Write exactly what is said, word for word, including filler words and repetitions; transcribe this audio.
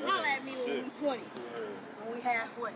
Now at me with one twenty. And we halfway.